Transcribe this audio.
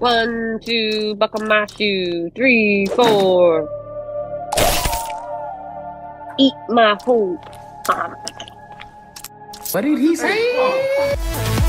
One, two, buckle my shoe. Three, four. Eat my food. What did he say? Oh.